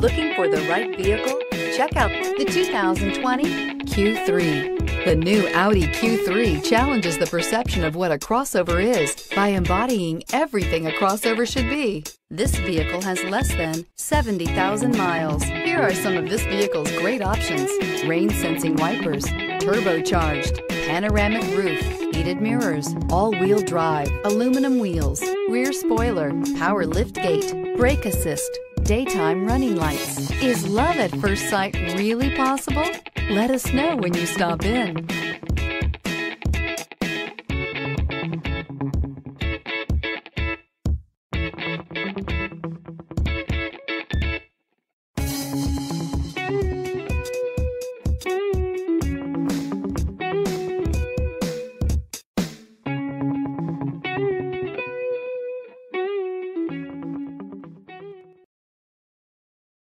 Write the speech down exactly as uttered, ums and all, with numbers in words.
Looking for the right vehicle? Check out the two thousand twenty Q three. The new Audi Q three challenges the perception of what a crossover is by embodying everything a crossover should be. This vehicle has less than seventy thousand miles. Here are some of this vehicle's great options: rain sensing wipers, turbocharged, panoramic roof, heated mirrors, all-wheel drive, aluminum wheels, rear spoiler, power lift gate, brake assist, daytime running lights. Is love at first sight really possible? Let us know when you stop in.